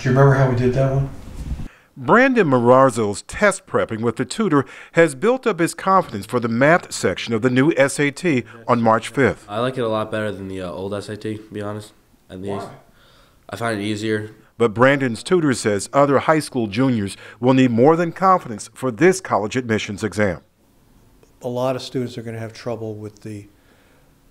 Do you remember how we did that one? Brandon Marrazzo's test prepping with the tutor has built up his confidence for the math section of the new SAT on March 5th. I like it a lot better than the old SAT, to be honest. At least. Why? I find it easier. But Brandon's tutor says other high school juniors will need more than confidence for this college admissions exam. A lot of students are going to have trouble with the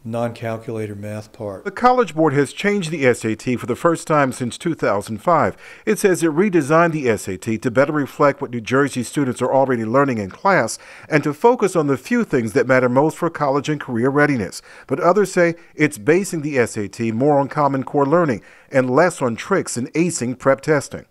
non-calculator math part. The College Board has changed the SAT for the first time since 2005. It says it redesigned the SAT to better reflect what New Jersey students are already learning in class and to focus on the few things that matter most for college and career readiness. But others say it's basing the SAT more on Common Core learning and less on tricks and acing prep testing.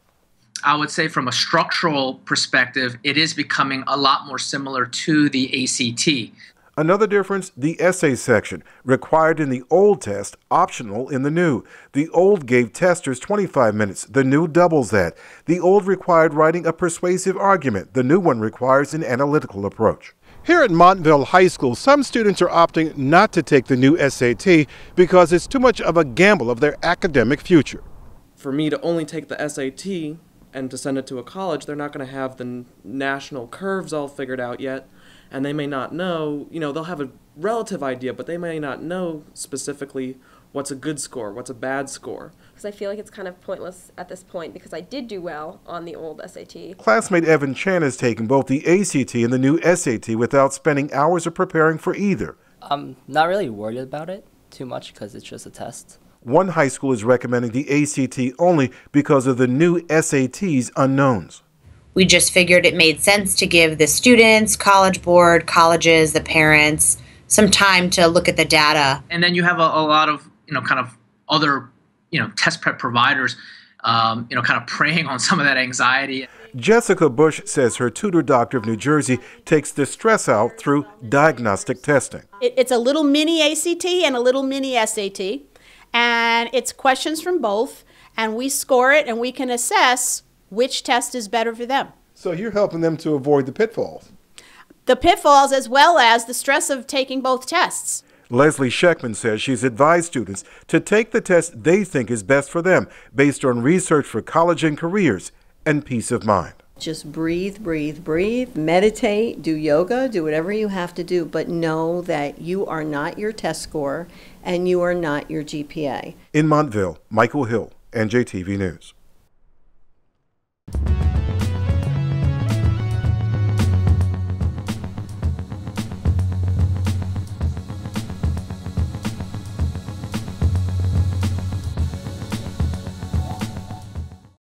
I would say from a structural perspective, it is becoming a lot more similar to the ACT. Another difference, the essay section, required in the old test, optional in the new. The old gave testers 25 minutes, the new doubles that. The old required writing a persuasive argument, the new one requires an analytical approach. Here at Montville High School, some students are opting not to take the new SAT because it's too much of a gamble of their academic future. For me to only take the SAT and to send it to a college, they're not going to have the national curves all figured out yet, and they may not know, you know, they'll have a relative idea, but they may not know specifically what's a good score, what's a bad score. Because I feel like it's kind of pointless at this point because I did do well on the old SAT. Classmate Evan Chan has taken both the ACT and the new SAT without spending hours of preparing for either. I'm not really worried about it too much because it's just a test. One high school is recommending the ACT only because of the new SAT's unknowns. We just figured it made sense to give the students, College Board, colleges, the parents, some time to look at the data. And then you have a lot of, you know, kind of other, you know, test prep providers, you know, kind of preying on some of that anxiety. Jessica Bush says her Tutor Doctor of New Jersey takes the stress out through diagnostic testing. It's a little mini ACT and a little mini SAT. And it's questions from both, and we score it, and we can assess which test is better for them. So you're helping them to avoid the pitfalls. The pitfalls as well as the stress of taking both tests. Leslee Scheckman says she's advised students to take the test they think is best for them based on research for college and careers and peace of mind. Just breathe, breathe, breathe, meditate, do yoga, do whatever you have to do, but know that you are not your test score and you are not your GPA. In Montville, Michael Hill, NJTV News.